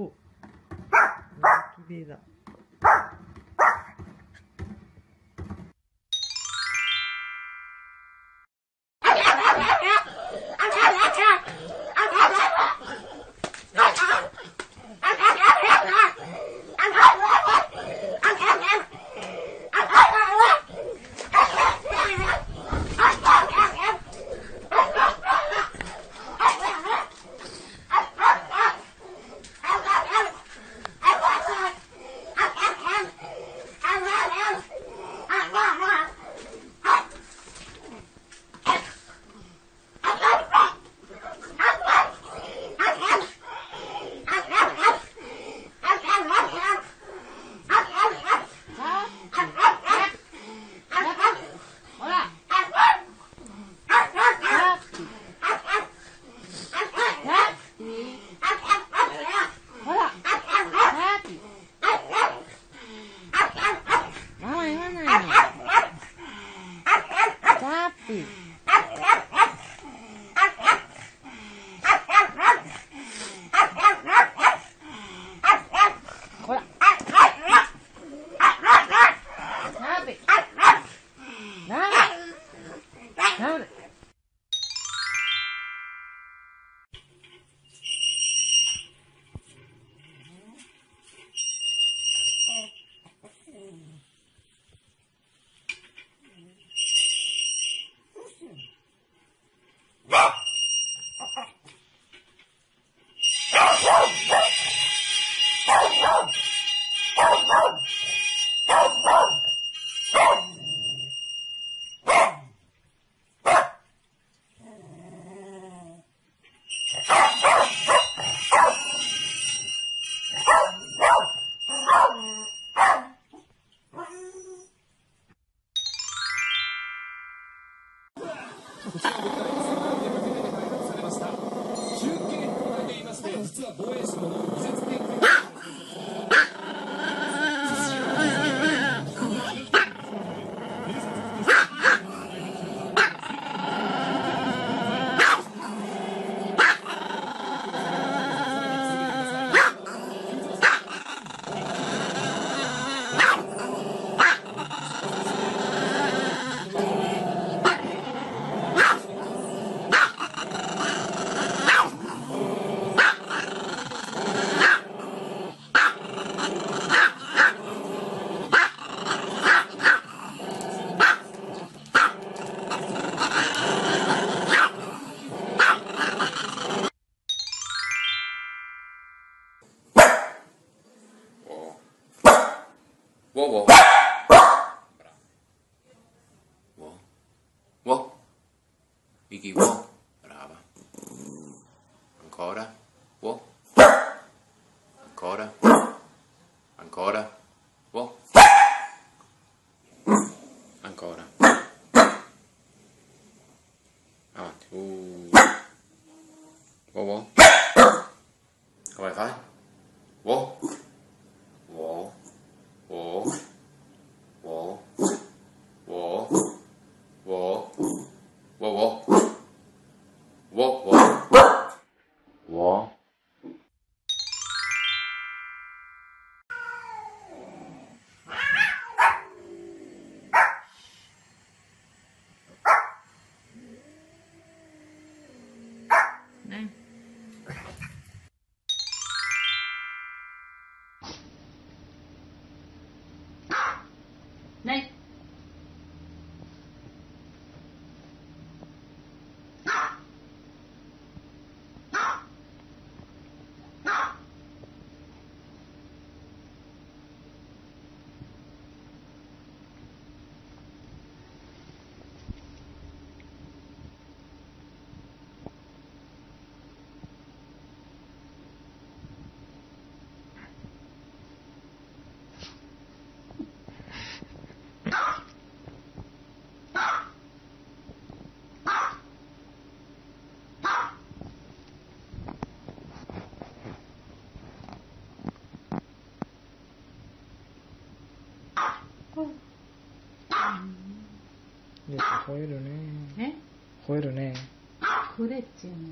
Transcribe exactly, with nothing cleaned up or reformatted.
お、きれいだ。吠えるね。え？吠えるね。吠えるっちゅうのね。